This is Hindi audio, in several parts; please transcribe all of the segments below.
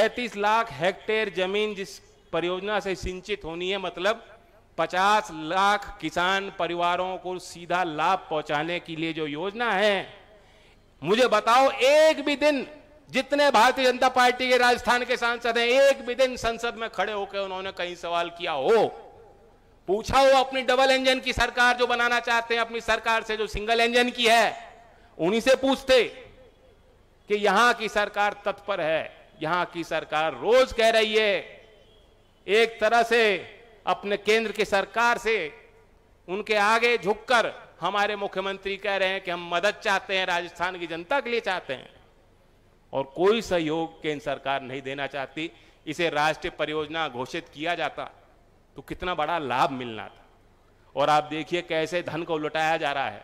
35 लाख हेक्टेयर जमीन जिस परियोजना से सिंचित होनी है, मतलब 50 लाख किसान परिवारों को सीधा लाभ पहुंचाने के लिए जो योजना है, मुझे बताओ एक भी दिन जितने भारतीय जनता पार्टी के राजस्थान के सांसद हैं, एक भी दिन संसद में खड़े होकर उन्होंने कहीं सवाल किया हो, पूछा हो अपनी डबल इंजन की सरकार जो बनाना चाहते हैं अपनी सरकार से जो सिंगल इंजन की है, उन्हीं से पूछते कि यहां की सरकार तत्पर है, यहां की सरकार रोज कह रही है, एक तरह से अपने केंद्र की सरकार से उनके आगे झुककर हमारे मुख्यमंत्री कह रहे हैं कि हम मदद चाहते हैं, राजस्थान की जनता के लिए चाहते हैं, और कोई सहयोग केंद्र सरकार नहीं देना चाहती। इसे राष्ट्रीय परियोजना घोषित किया जाता तो कितना बड़ा लाभ मिलना था। और आप देखिए कैसे धन को लुटाया जा रहा है।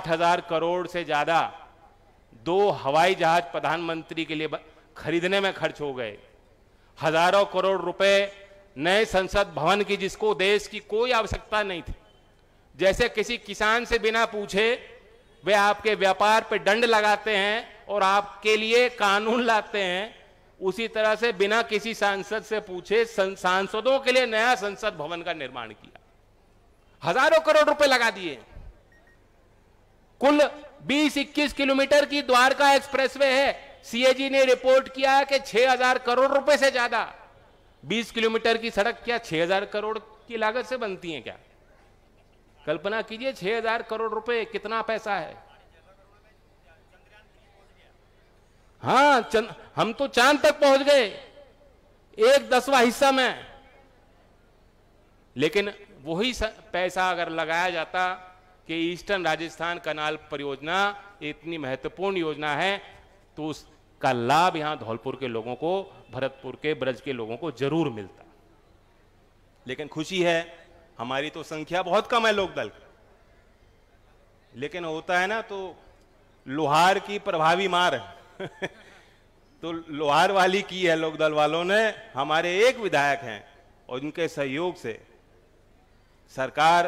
8,000 करोड़ से ज़्यादा 2 हवाई जहाज प्रधानमंत्री के लिए खरीदने में खर्च हो गए। हजारों करोड़ रुपए नए संसद भवन की, जिसको देश की कोई आवश्यकता नहीं थी। जैसे किसी किसान से बिना पूछे वे आपके व्यापार पर दंड लगाते हैं और आपके लिए कानून लाते हैं, उसी तरह से बिना किसी सांसद से पूछे सांसदों के लिए नया संसद भवन का निर्माण किया। हजारों करोड़ रुपए लगा दिए। कुल 20-21 किलोमीटर की द्वारका एक्सप्रेसवे है। सीएजी ने रिपोर्ट किया है कि 6,000 करोड़ रुपए से ज्यादा। 20 किलोमीटर की सड़क क्या 6,000 करोड़ की लागत से बनती है क्या? कल्पना कीजिए, 6,000 करोड़ रुपए कितना पैसा है। हाँ, हम तो चांद तक पहुंच गए, 1/10वां हिस्सा में। लेकिन वही पैसा अगर लगाया जाता कि ईस्टर्न राजस्थान कनाल परियोजना इतनी महत्वपूर्ण योजना है, तो उसका लाभ यहां धौलपुर के लोगों को, भरतपुर के ब्रज के लोगों को जरूर मिलता। लेकिन खुशी है, हमारी तो संख्या बहुत कम है लोकदल, लेकिन होता है ना तो लोहार की प्रभावी मार है। तो लोहार वाली की है लोकदल वालों ने। हमारे एक विधायक हैं और उनके सहयोग से सरकार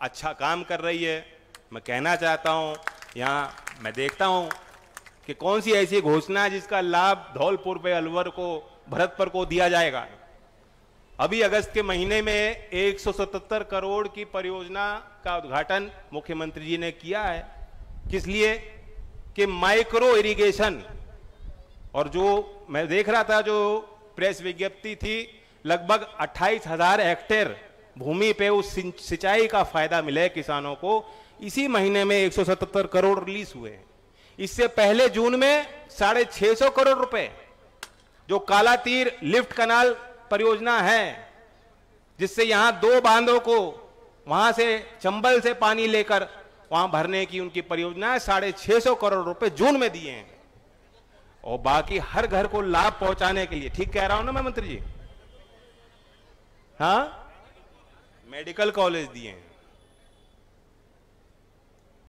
अच्छा काम कर रही है। मैं कहना चाहता हूं, यहाँ मैं देखता हूं कि कौन सी ऐसी घोषणा है जिसका लाभ धौलपुर पे, अलवर को, भरतपुर को दिया जाएगा। अभी अगस्त के महीने में 177 करोड़ की परियोजना का उद्घाटन मुख्यमंत्री जी ने किया है। किस लिए? कि माइक्रो इरिगेशन। और जो मैं देख रहा था, जो प्रेस विज्ञप्ति थी, लगभग 28,000 हेक्टेयर भूमि पे उस सिंचाई का फायदा मिले किसानों को। इसी महीने में 177 करोड़ रिलीज हुए। इससे पहले जून में 650 करोड़ रुपए, जो कालातीर लिफ्ट कनाल परियोजना है, जिससे यहाँ 2 बांधों को वहां से चंबल से पानी लेकर वहां भरने की उनकी परियोजना है, 650 करोड़ रुपए जून में दिए हैं। और बाकी हर घर को लाभ पहुंचाने के लिए, ठीक कह रहा हूं ना मैं मंत्री जी? हाँ, मेडिकल कॉलेज दिए हैं।